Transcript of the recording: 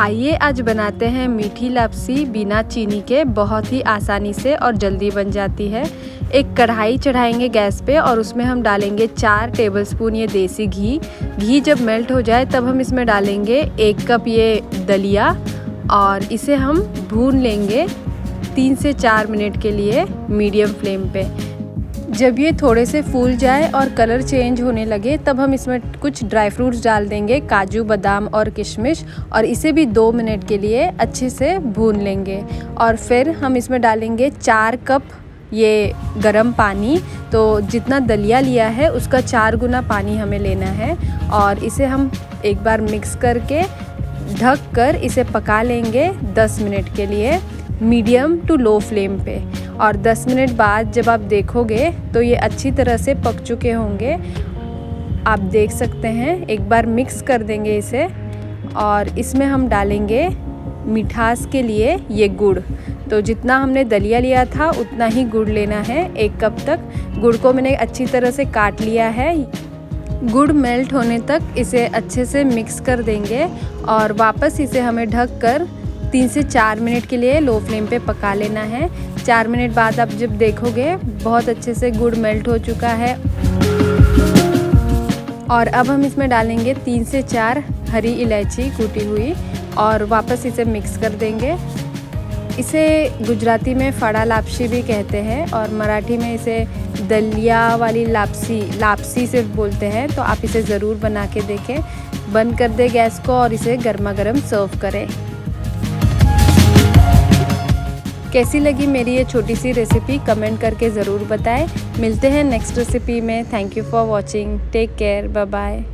आइए आज बनाते हैं मीठी लापसी बिना चीनी के। बहुत ही आसानी से और जल्दी बन जाती है। एक कढ़ाई चढ़ाएंगे गैस पे और उसमें हम डालेंगे 4 टेबलस्पून ये देसी घी। जब मेल्ट हो जाए तब हम इसमें डालेंगे 1 कप ये दलिया और इसे हम भून लेंगे 3 से 4 मिनट के लिए मीडियम फ्लेम पे। जब ये थोड़े से फूल जाए और कलर चेंज होने लगे तब हम इसमें कुछ ड्राई फ्रूट्स डाल देंगे, काजू, बादाम और किशमिश, और इसे भी 2 मिनट के लिए अच्छे से भून लेंगे। और फिर हम इसमें डालेंगे 4 कप ये गरम पानी। तो जितना दलिया लिया है उसका 4 गुना पानी हमें लेना है और इसे हम एक बार मिक्स करके ढक कर इसे पका लेंगे 10 मिनट के लिए मीडियम टू लो फ्लेम पे। और 10 मिनट बाद जब आप देखोगे तो ये अच्छी तरह से पक चुके होंगे। आप देख सकते हैं, एक बार मिक्स कर देंगे इसे। और इसमें हम डालेंगे मिठास के लिए ये गुड़। तो जितना हमने दलिया लिया था उतना ही गुड़ लेना है, 1 कप तक। गुड़ को मैंने अच्छी तरह से काट लिया है। गुड़ मेल्ट होने तक इसे अच्छे से मिक्स कर देंगे और वापस इसे हमें ढक कर 3 से 4 मिनट के लिए लो फ्लेम पे पका लेना है। 4 मिनट बाद आप जब देखोगे बहुत अच्छे से गुड़ मेल्ट हो चुका है। और अब हम इसमें डालेंगे 3 से 4 हरी इलायची कूटी हुई और वापस इसे मिक्स कर देंगे। इसे गुजराती में फड़ा लापसी भी कहते हैं और मराठी में इसे दलिया वाली लापसी सिर्फ बोलते हैं। तो आप इसे ज़रूर बना के देखें। बंद कर दें गैस को और इसे गर्मा गर्म सर्व करें। कैसी लगी मेरी ये छोटी सी रेसिपी कमेंट करके ज़रूर बताएं। मिलते हैं नेक्स्ट रेसिपी में। Thank you for watching. Take care. Bye bye.